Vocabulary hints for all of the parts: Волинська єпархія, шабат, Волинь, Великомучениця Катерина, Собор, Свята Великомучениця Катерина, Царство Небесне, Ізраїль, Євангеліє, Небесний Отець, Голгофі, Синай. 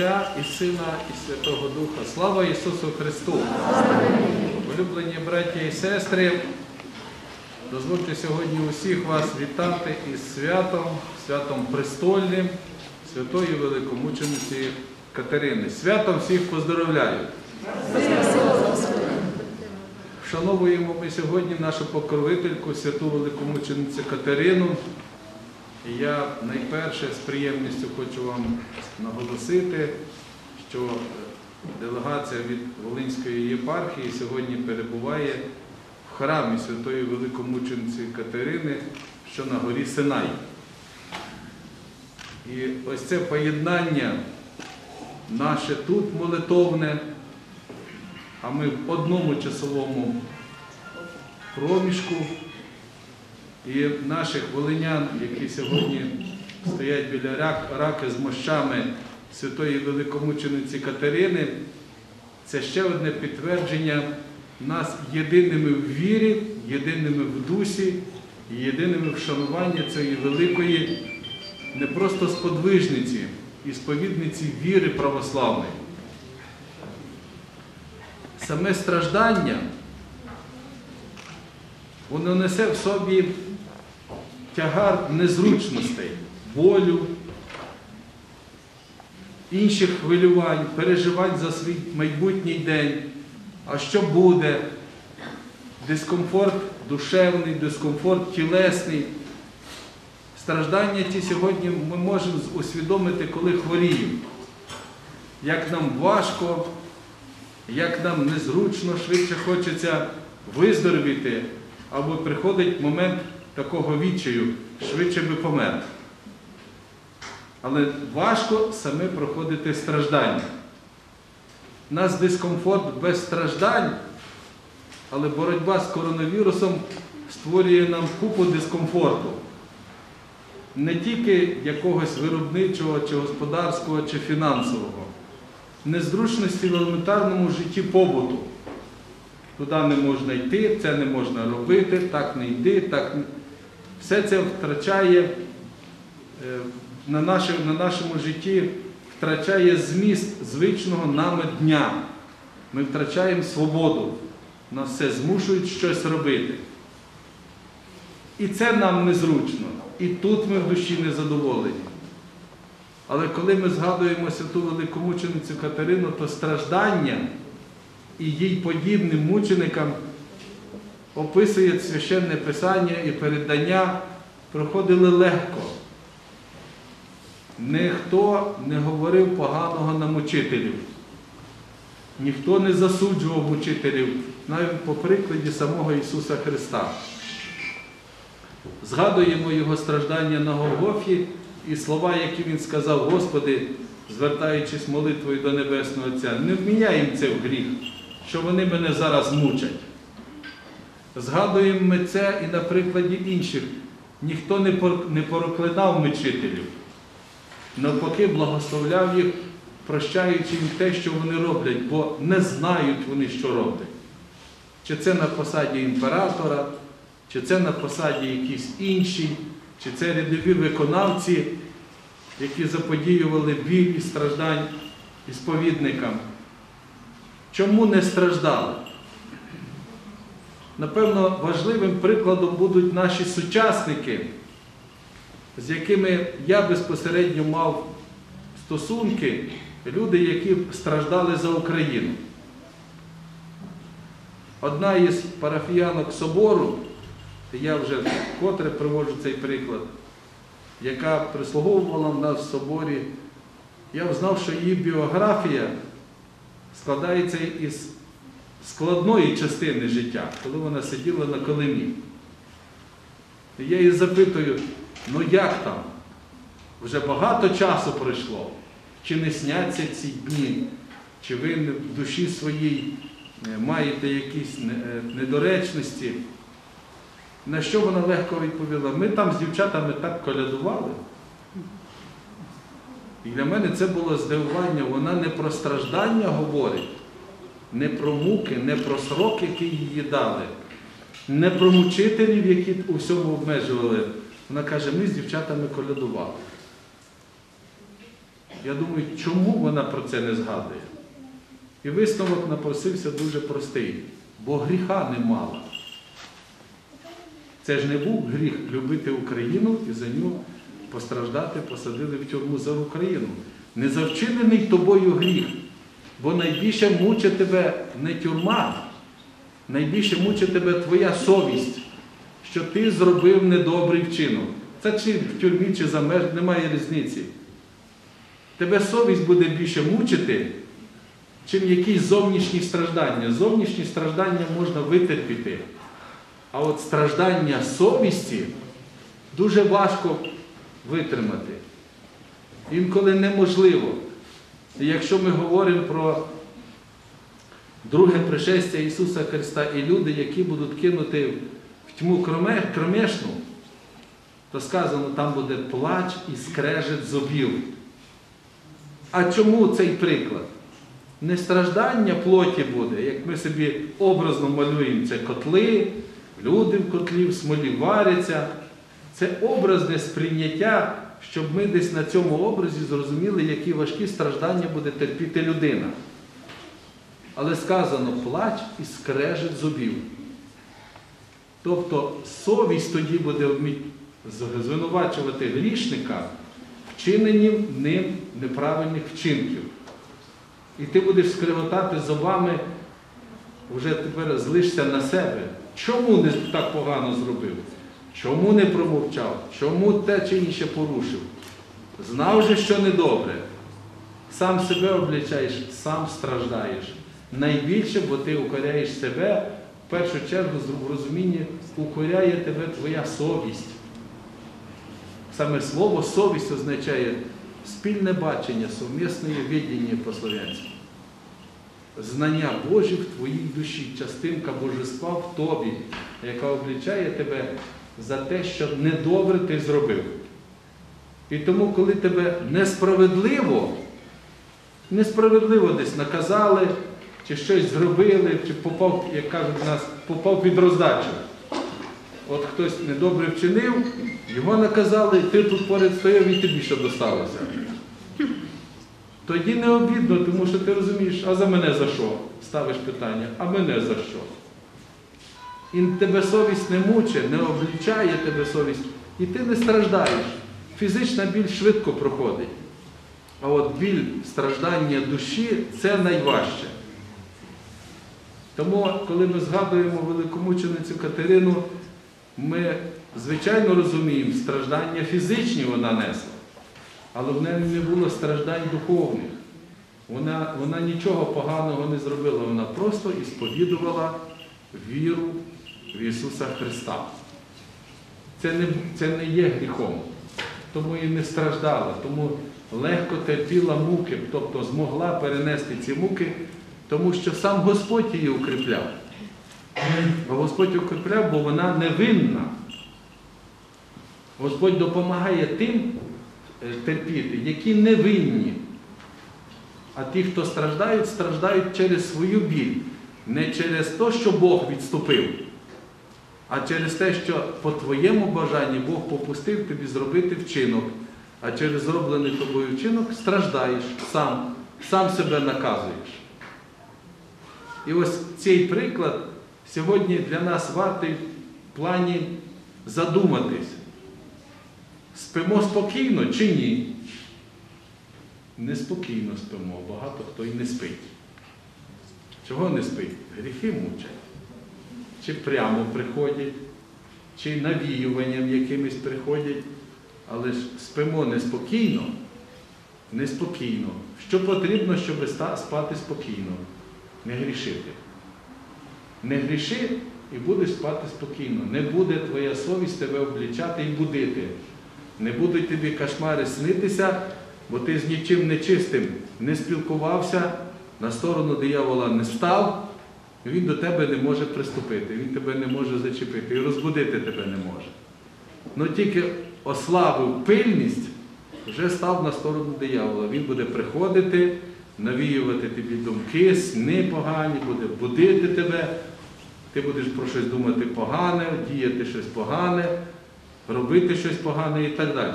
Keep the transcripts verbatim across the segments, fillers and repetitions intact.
Отця і Сина і Святого Духа. Слава Ісусу Христу! Улюблені браті і сестри, дозвольте сьогодні усіх вас вітати із святом, святом престольним, Святої Великомучениці Катерини. Святом всіх поздоровляю! Вшановуємо ми сьогодні нашу покровительку, святу Великомученицю Катерину. І я найперше з приємністю хочу вам наголосити, що делегація від Волинської єпархії сьогодні перебуває в храмі Святої Великомучениці Катерини, що на горі Синай. І ось це поєднання наше тут молитовне, а ми в одному часовому проміжку. І наших волинян, які сьогодні стоять біля раки з мощами Святої Великомучениці Катерини, це ще одне підтвердження нас єдиними в вірі, єдиними в дусі, єдиними в шануванні цієї великої не просто сподвижниці і сповідниці віри православної. Саме страждання, воно несе в собі тягар незручностей, болю, інших хвилювань, переживань за свій майбутній день. А що буде? Дискомфорт душевний, дискомфорт тілесний. Страждання ті сьогодні ми можемо усвідомити, коли хворіємо. Як нам важко, як нам незручно, швидше хочеться виздоровіти, або приходить момент такого відчаю, швидше би помер. Але важко саме проходити страждання. У нас дискомфорт без страждань, але боротьба з коронавірусом створює нам купу дискомфорту. Не тільки якогось виробничого, чи господарського, чи фінансового. Незручності в елементарному житті побуту. Туди не можна йти, це не можна робити, так не йди, так не... Все це втрачає, на нашому, на нашому житті втрачає зміст звичного нами дня. Ми втрачаємо свободу, нас все змушують щось робити. І це нам незручно, і тут ми в душі незадоволені. Але коли ми згадуємо святу Великомученицю Катерину, то страждання і їй подібним мученикам описує Священне Писання, і передання проходили легко. Ніхто не говорив поганого на мучителів. Ніхто не засуджував мучителів, навіть по прикладі самого Ісуса Христа. Згадуємо Його страждання на Голгофі і слова, які Він сказав: «Господи», звертаючись молитвою до Небесного Отця, не вміняємо це в гріх, що вони мене зараз мучать. Згадуємо ми це і на прикладі інших. Ніхто не проклинав мучителів, навпаки благословляв їх, прощаючи їм те, що вони роблять, бо не знають вони, що роблять. Чи це на посаді імператора, чи це на посаді якісь інші, чи це рядові виконавці, які заподіювали біль і страждань і сповідникам. Чому не страждали? Напевно, важливим прикладом будуть наші сучасники, з якими я безпосередньо мав стосунки, люди, які страждали за Україну. Одна із парафіянок Собору, я вже вкотре приводжу цей приклад, яка прислуговувала в нас в Соборі, я взнав, що її біографія складається із складної частини життя, коли вона сиділа на килимі. Я її запитую: ну як там? Вже багато часу пройшло. Чи не сняться ці дні? Чи ви в душі своїй маєте якісь недоречності? На що вона легко відповіла: ми там з дівчатами так колядували. І для мене це було здивування. Вона не про страждання говорить, не про муки, не про срок, який її дали, не про мучителів, які у всьому обмежували. Вона каже: ми з дівчатами колядували. Я думаю, чому вона про це не згадує? І висновок напросився дуже простий. Бо гріха не мала. Це ж не був гріх любити Україну і за нього постраждати, посадили в тюрму за Україну. Не за вчинений тобою гріх, бо найбільше мучить тебе не тюрма, найбільше мучить тебе твоя совість, що ти зробив недобрий вчинок. Це чи в тюрмі, чи за меж, немає різниці. Тебе совість буде більше мучити, чим якісь зовнішні страждання. Зовнішні страждання можна витерпіти. А от страждання совісті дуже важко витримати. Інколи неможливо. І якщо ми говоримо про друге пришестя Ісуса Христа і люди, які будуть кинути в тьму кромешну, то сказано, там буде плач і скрежет зубів. А чому цей приклад? Не страждання плоті буде, як ми собі образно малюємо, це котли, люди в котлі, в смолі варяться. Це образне сприйняття, щоб ми десь на цьому образі зрозуміли, які важкі страждання буде терпіти людина. Але сказано плач і скрежет зубів. Тобто совість тоді буде звинувачувати грішника вчиненням ним неправильних вчинків. І ти будеш скреготати зубами, вже тепер злишся на себе. Чому не так погано зробив? Чому не промовчав? Чому те чи інше порушив? Знав же, що недобре. Сам себе обличаєш, сам страждаєш. Найбільше, бо ти укоряєш себе, в першу чергу, в розумінні, укоряє тебе твоя совість. Саме слово «совість» означає спільне бачення, сумісне видіння по-слов'янськи. Знання Боже в твоїй душі, частинка божества в тобі, яка облічає тебе за те, що недобре ти зробив. І тому, коли тебе несправедливо, несправедливо десь наказали, чи щось зробили, чи попав, як кажуть нас, попав під роздачу. От хтось недобре вчинив, його наказали, ти тут поряд стояв і тобі що досталося. Тоді не обідно, тому що ти розумієш, а за мене за що? Ставиш питання, а мене за що? І тебе совість не мучить, не обличає тебе совість, і ти не страждаєш. Фізична біль швидко проходить. А от біль, страждання душі – це найважче. Тому, коли ми згадуємо великомученицю Катерину, ми, звичайно, розуміємо, страждання фізичні вона несла, але в неї не було страждань духовних. Вона, вона нічого поганого не зробила, вона просто і сповідувала віру в Ісуса Христа. Це не, це не є гріхом, тому і не страждала, тому легко терпіла муки, тобто змогла перенести ці муки, тому що сам Господь її укріпляв. А Господь укріпляв, бо вона невинна. Господь допомагає тим терпіти, які невинні. А ті, хто страждають, страждають через свою біль. Не через те, що Бог відступив, а через те, що по твоєму бажанні Бог попустив тобі зробити вчинок. А через зроблений тобою вчинок страждаєш сам, сам себе наказуєш. І ось цей приклад сьогодні для нас вартий в плані задуматись. Спимо спокійно чи ні? Неспокійно спимо, багато хто і не спить. Чого не спить? Гріхи мучать. Чи прямо приходять, чи навіюванням якимось приходять. Але ж спимо неспокійно, неспокійно. Що потрібно, щоб спати спокійно? Не грішити. Не гріши і будеш спати спокійно. Не буде твоя совість тебе облічати і будити. Не будуть тобі кошмари снитися, бо ти з нічим нечистим не спілкувався, на сторону диявола не став, він до тебе не може приступити, він тебе не може зачепити і розбудити тебе не може. Но тільки ослабив пильність, вже став на сторону диявола. Він буде приходити, навіювати тобі думки, сни погані, буде будити тебе, ти будеш про щось думати погане, діяти щось погане, робити щось погане і так далі.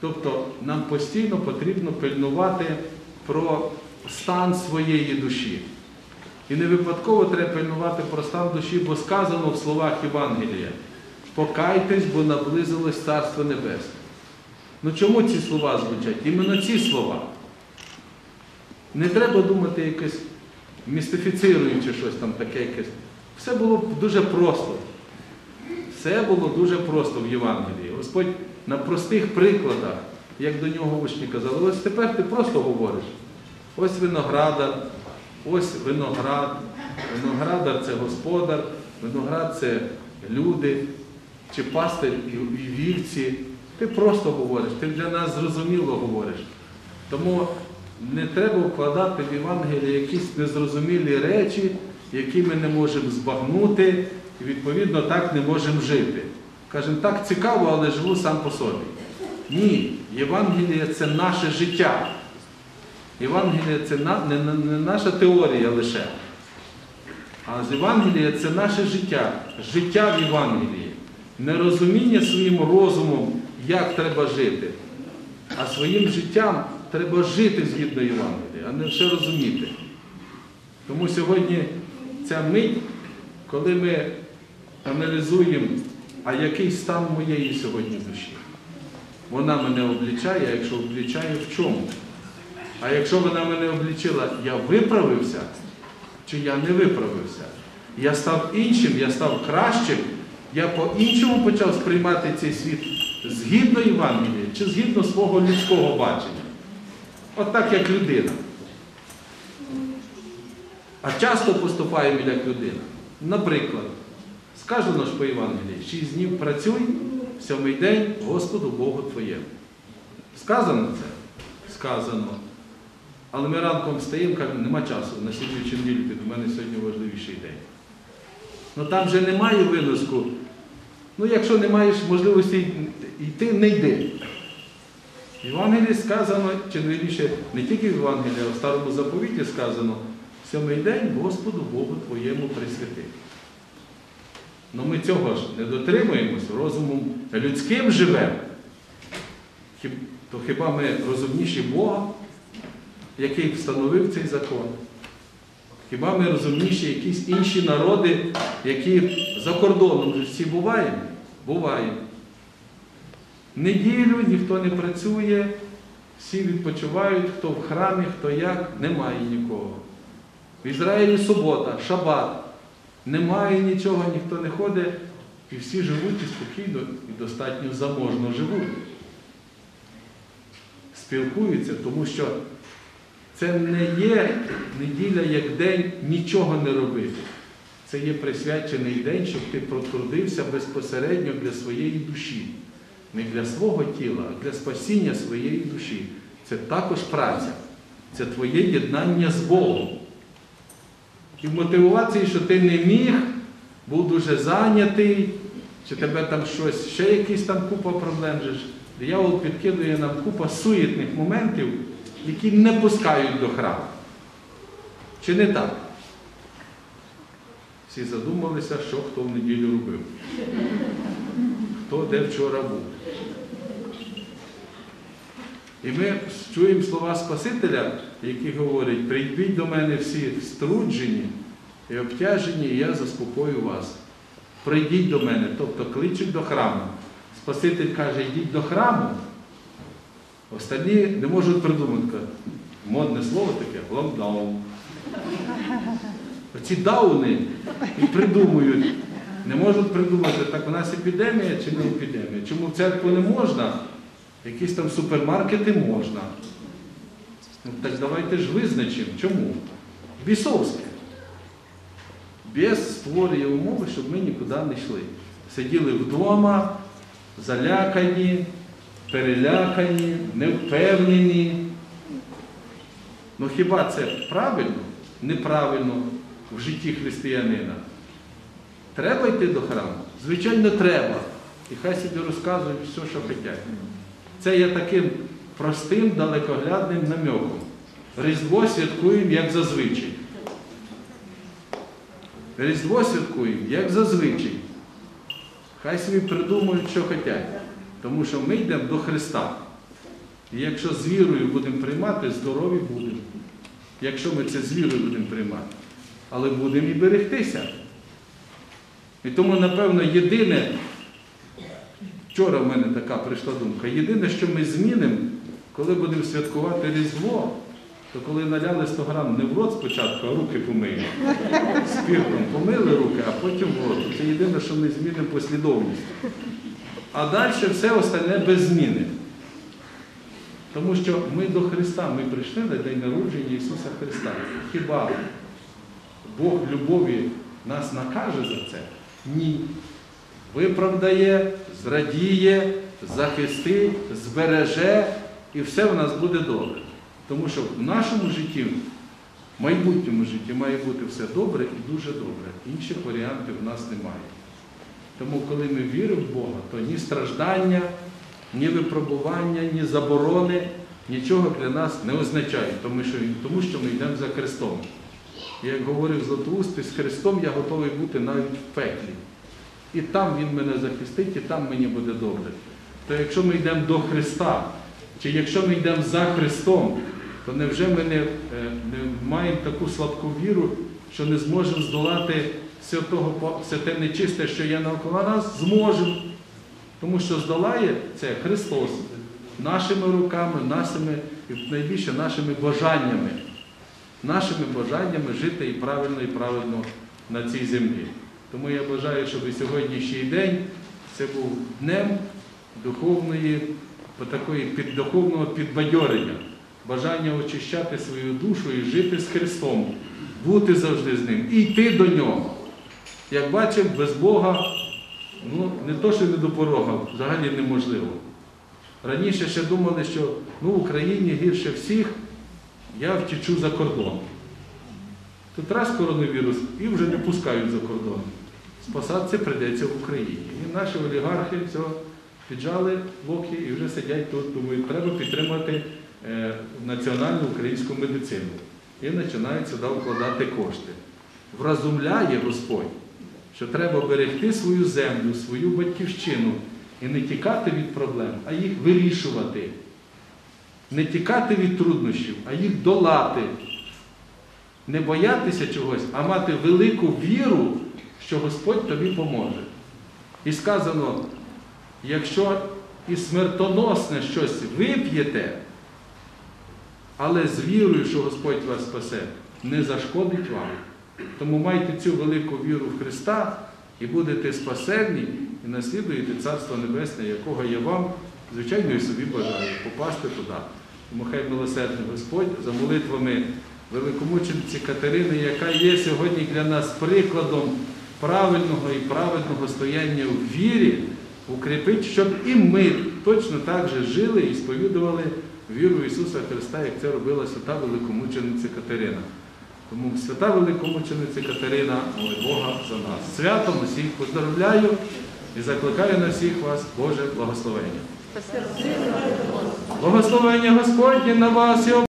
Тобто нам постійно потрібно пильнувати про стан своєї душі. І не випадково треба пильнувати про стан душі, бо сказано в словах Євангелія: «Покайтесь, бо наблизилось Царство Небесне». Ну чому ці слова звучать? Іменно ці слова. Не треба думати якось містифіцируючи щось там таке якесь. Все було дуже просто. Все було дуже просто в Євангелії. Господь на простих прикладах, як до нього учні казали: ось тепер ти просто говориш. Ось виноградар, ось виноград. Виноградар – це господар, виноград – це люди, чи пастир і вівці. Ти просто говориш, ти для нас зрозуміло говориш. Тому не треба вкладати в Євангеліє якісь незрозумілі речі, які ми не можемо збагнути і, відповідно, так не можемо жити. Кажемо, так цікаво, але живу сам по собі. Ні, Євангеліє – це наше життя. Євангеліє – це не наша теорія лише, а з Євангеліє – це наше життя. Життя в Євангелії. Не розуміння своїм розумом, як треба жити, а своїм життям треба жити згідно Євангелія, а не все розуміти. Тому сьогодні ця мить, коли ми аналізуємо, а який стан моєї сьогодні душі. Вона мене облічає, а якщо облічає, в чому? А якщо вона мене облічила, я виправився чи я не виправився? Я став іншим, я став кращим, я по-іншому почав сприймати цей світ згідно Євангелія чи згідно свого людського бачення. От так, як людина. А часто поступаємо як людина. Наприклад, сказано ж по Євангелії: шість днів працюй, сьомий день Господу Богу твоєму. Сказано це? Сказано. Але ми ранком встаємо, кажемо, нема часу, на слідуючий неділю піду, у мене сьогодні важливіший день. Ну там же немає виноску. Ну якщо не маєш можливості йти, не йди. В Євангелії сказано, чи вірніше, не тільки в Євангелії, а в Старому Заповіті сказано: «Сьомий день Господу Богу твоєму присвяти». Але ми цього ж не дотримуємось, розумом людським живемо. То хіба ми розумніші Бога, який встановив цей закон? Хіба ми розумніші якісь інші народи, які за кордоном всі бувають? Бувають. Неділю ніхто не працює, всі відпочивають, хто в храмі, хто як, немає нікого. В Ізраїлі субота, шабат, немає нічого, ніхто не ходить, і всі живуть і спокійно, і достатньо заможно живуть. Спілкуються, тому що це не є неділя як день нічого не робити. Це є присвячений день, щоб ти протрудився безпосередньо для своєї душі. Не для свого тіла, а для спасіння своєї душі. Це також праця. Це твоє єднання з Богом. І в мотивації, що ти не міг, був дуже зайнятий, чи тебе там щось, ще якісь там купа проблем. Диявол підкидує нам купа суєтних моментів, які не пускають до храму. Чи не так? Всі задумалися, що хто в неділю робив. Хто де вчора був. І ми чуємо слова Спасителя, які говорять: «Прийдіть до мене всі струджені і обтяжені, і я заспокою вас». Прийдіть до мене, тобто кличуть до храму. Спаситель каже: «Йдіть до храму». Останні не можуть придумати. Модне слово таке – локдаун. Оці дауни і придумують. Не можуть придумати, так у нас епідемія чи не епідемія. Чому в церкву не можна? Якісь там супермаркети можна. Ну, так давайте ж визначимо. Чому? Бісовське. Біс створює умови, щоб ми нікуди не йшли. Сиділи вдома, залякані, перелякані, невпевнені. Ну хіба це правильно? Неправильно в житті християнина. Треба йти до храму? Звичайно, треба. І хай собі розказують все, що хочуть. Це є таким простим, далекоглядним намеком. Різдво святкуємо, як зазвичай. Різдво святкуємо, як зазвичай. Хай собі придумують, що хочуть. Тому що ми йдемо до Христа. І якщо з вірою будемо приймати, здорові будемо. Якщо ми це з вірою будемо приймати. Але будемо і берегтися. І тому, напевно, єдине, вчора в мене така прийшла думка, єдине, що ми змінимо, коли будемо святкувати Різдво, то коли наляли сто грам не в рот спочатку, а руки помили. Спіртом помили руки, а потім в рот. Це єдине, що ми змінимо послідовність. А далі все остальне без зміни. Тому що ми до Христа, ми прийшли на день народження Ісуса Христа. Хіба Бог любові нас накаже за це? Ні. Виправдає, зрадіє, захистить, збереже, і все в нас буде добре. Тому що в нашому житті, в майбутньому житті має бути все добре і дуже добре. Інших варіантів в нас немає. Тому коли ми віримо в Бога, то ні страждання, ні випробування, ні заборони, нічого для нас не означає, тому що ми йдемо за Христом. Як говорив Золотоуст, з Христом я готовий бути навіть в пеклі. І там Він мене захистить, і там мені буде добре. То якщо ми йдемо до Христа, чи якщо ми йдемо за Христом, то невже ми не, не маємо таку слабку віру, що не зможемо здолати все, того, все те нечисте, що є навколо нас? Зможемо. Тому що здолає це Христос нашими руками, нашими, і найбільше нашими бажаннями. Нашими бажаннями жити і правильно, і правильно на цій землі. Тому я бажаю, щоб і сьогоднішній день це був днем духовної, такої духовного підбадьорення, бажання очищати свою душу і жити з Христом, бути завжди з Ним і йти до Нього. Як бачимо, без Бога, ну, не то, що не до порога, взагалі неможливо. Раніше ще думали, що ну, в Україні гірше всіх, я втічу за кордон. Тут раз коронавірус і вже не пускають за кордон. Спасатися прийдеться в Україні. І наші олігархи все піджали локті і вже сидять тут, думають, треба підтримати е, національну українську медицину. І починають сюди вкладати кошти. Вразумляє Господь, що треба берегти свою землю, свою батьківщину і не тікати від проблем, а їх вирішувати. Не тікати від труднощів, а їх долати. Не боятися чогось, а мати велику віру, що Господь тобі поможе. І сказано, якщо і смертоносне щось вип'єте, але з вірою, що Господь вас спасе, не зашкодить вам. Тому майте цю велику віру в Христа і будете спасенні, і наслідуєте Царство Небесне, якого я вам, звичайно, і собі бажаю попасти туди. Тому хай милосердний Господь за молитвами Великомучениці Катерини, яка є сьогодні для нас прикладом правильного і праведного стояння в вірі, укріпить, щоб і ми точно так же жили і сповідували віру Ісуса Христа, як це робила Свята Великомучениця Катерина. Тому Свята Великомучениця Катерина, моли Бога за нас. Святом усіх поздоровляю і закликаю на всіх вас Боже благословення. Благословення Господнє на вас і